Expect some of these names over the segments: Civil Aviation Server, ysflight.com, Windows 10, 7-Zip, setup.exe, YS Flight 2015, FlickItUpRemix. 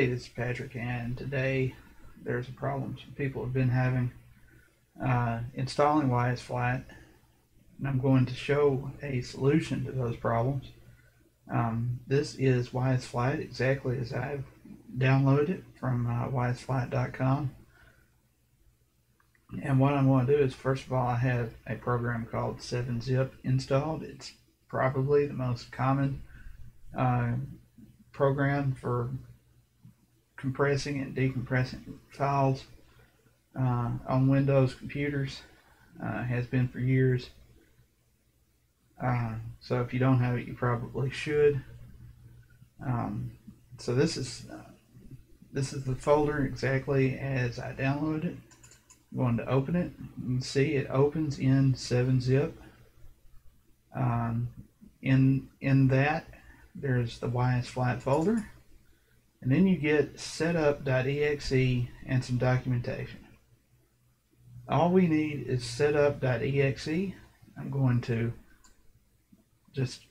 Hey, this is Patrick, and today there's a problem some people have been having installing YS Flight, and I'm going to show a solution to those problems. This is YS Flight exactly as I've downloaded it from ysflight.com. And what I'm going to do is, first of all, I have a program called 7-Zip installed. It's probably the most common program for compressing and decompressing files on Windows computers. Has been for years. So if you don't have it, you probably should. So this is the folder exactly as I downloaded it. I'm going to open it. You can see it opens in 7-Zip. In that, there's the YS Flight folder, and then you get setup.exe and some documentation. All we need is setup.exe. I'm going to just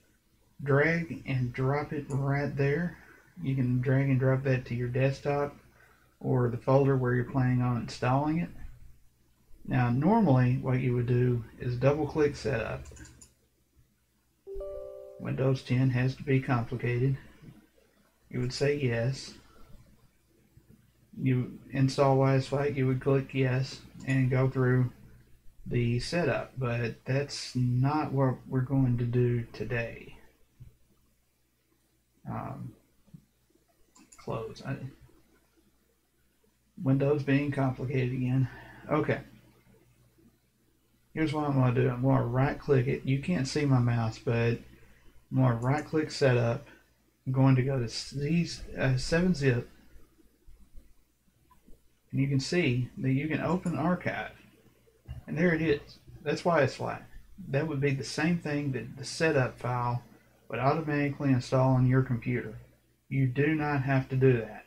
drag and drop it right there. You can drag and drop that to your desktop or the folder where you're planning on installing it. Now, normally what you would do is double click setup. Windows 10 has to be complicated. You would say yes. You install YS Flight, you would click yes and go through the setup, but that's not what we're going to do today. Close. Windows being complicated again. Okay. Here's what I'm going to do. I'm going to right click it. You can't see my mouse, but I'm going to right click setup. I'm going to go to these 7-Zip, and you can see that you can open archive, and there it is. That's YS Flight. That would be the same thing that the setup file would automatically install on your computer. You do not have to do that.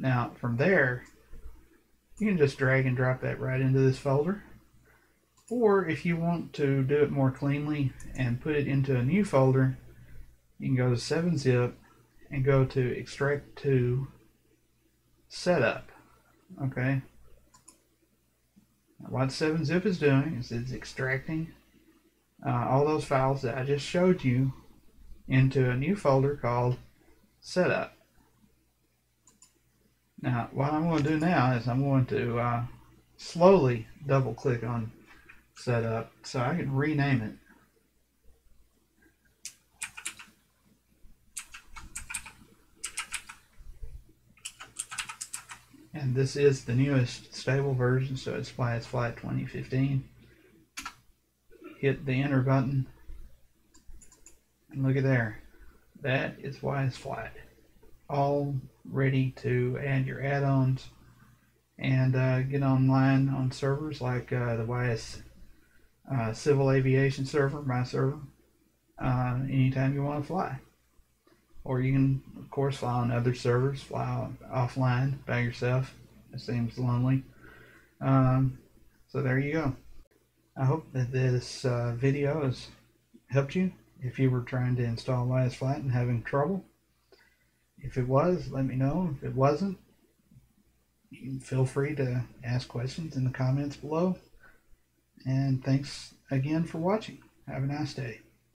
Now from there, you can just drag and drop that right into this folder. Or if you want to do it more cleanly and put it into a new folder, you can go to 7-Zip and go to extract to setup. Okay. Now what 7-Zip is doing is it's extracting all those files that I just showed you into a new folder called setup. Now what I'm going to do now is I'm going to slowly double click on setup so I can rename it. And this is the newest stable version, so it's YS Flight 2015. Hit the enter button and look at there. That is YS Flight. All ready to add your add-ons and get online on servers like the YS Civil Aviation Server, my server, anytime you want to fly. Or you can, of course, fly on other servers, fly offline by yourself. It seems lonely. So there you go. I hope that this video has helped you if you were trying to install YS Flight and having trouble. If it was, let me know. If it wasn't, you can feel free to ask questions in the comments below. And thanks again for watching. Have a nice day.